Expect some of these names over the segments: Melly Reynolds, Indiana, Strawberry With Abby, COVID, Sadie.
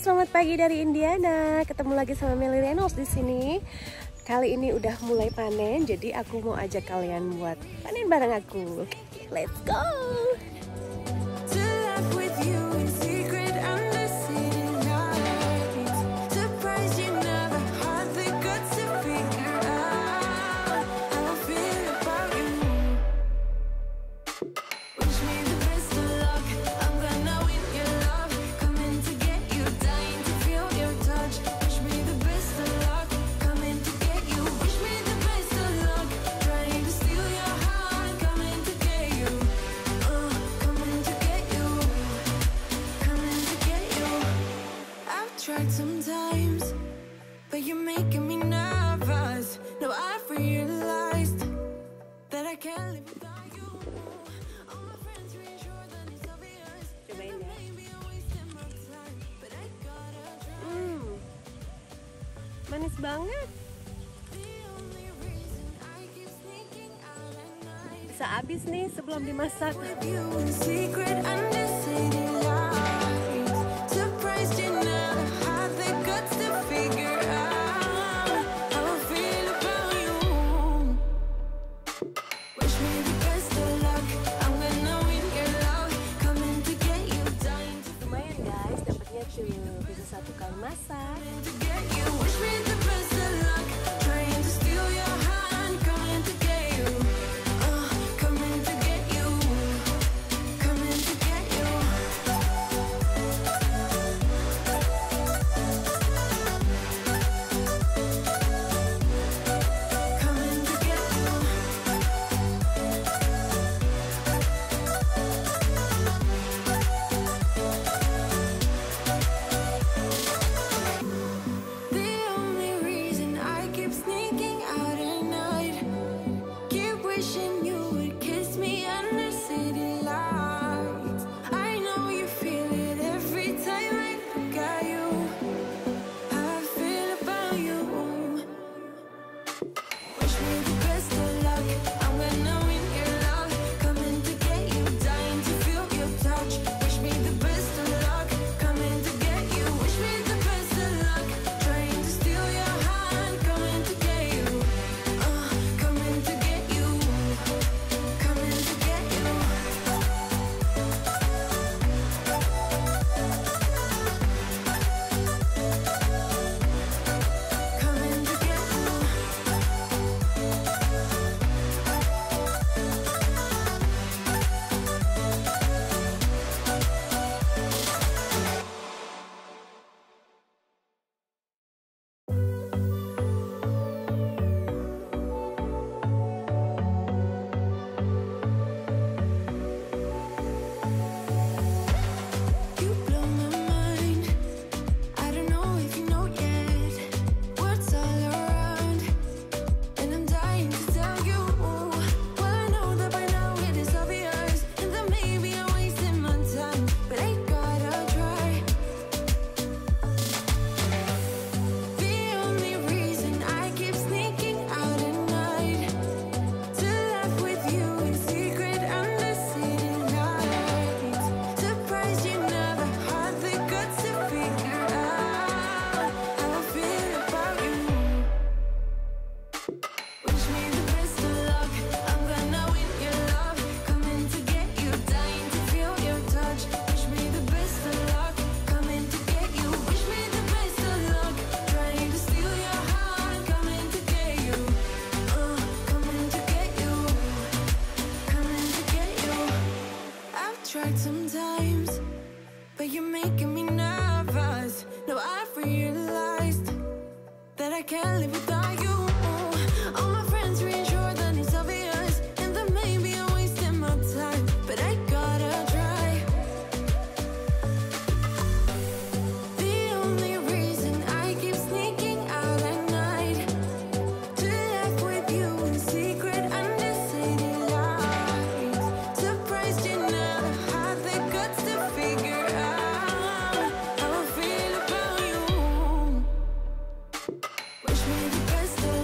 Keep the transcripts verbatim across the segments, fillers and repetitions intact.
selamat pagi dari Indiana. Ketemu lagi sama Melly Reynolds di sini. Kali ini udah mulai panen, jadi aku mau ajak kalian buat panen bareng aku. Oke, let's go. Tried sometimes, but you're making me nervous. Now I've realized that I can't live without you. All my friends reassure that it's obvious. Maybe I'm wasting my time, but I gotta try. Hmm, manis banget. Bisa habis nih sebelum dimasak. Satu kali masak. Tried sometimes, but you're making me nervous. Now I've realized that I can't live without you. All my friends reassure that it's obvious, and that maybe I'm wasting my time, but I gotta try. The only reason I keep sneaking out at night to laugh with you in secret under city lights. Surprised you never. Wish me the best of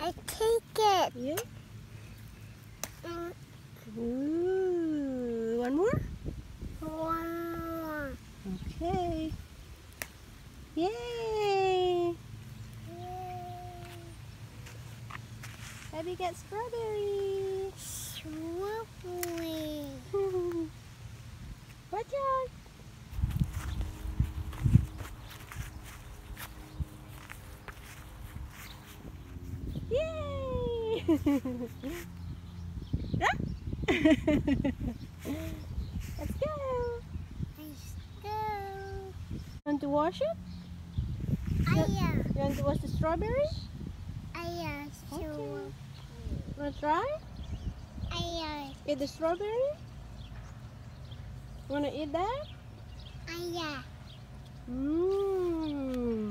I take it. Yeah. Mm. Ooh, one more? One more. Okay. Yay! Yay. Abby got strawberry. Strawberry. Watch out! Huh? Let's go. Let's go. You want to wash it? I you am. Want, you want to wash the strawberry? I am. Okay. You want to try? I am. Eat the strawberry? You want to eat that? I am.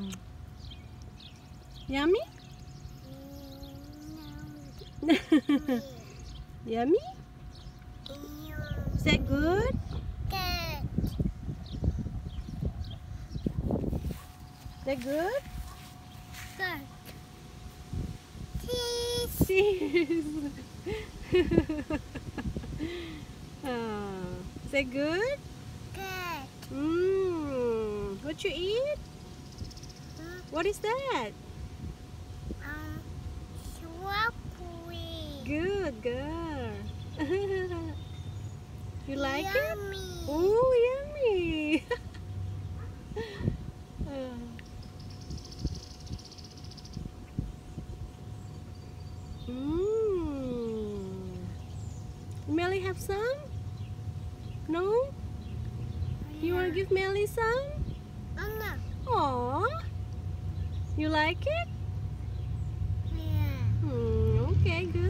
Mmm. Yummy? Yummy? Is that good? Good. Is that good? Good. Cheese. Cheese. Oh, is that good? Good. Mmm. What you eat? Huh? What is that? Um, swap. Good girl. You like yummy. It? Ooh, yummy. uh. Mm. Melly have some? No? Yeah. You wanna give Melly some? Oh no. Aww. You like it? Yeah. Mm, okay, good.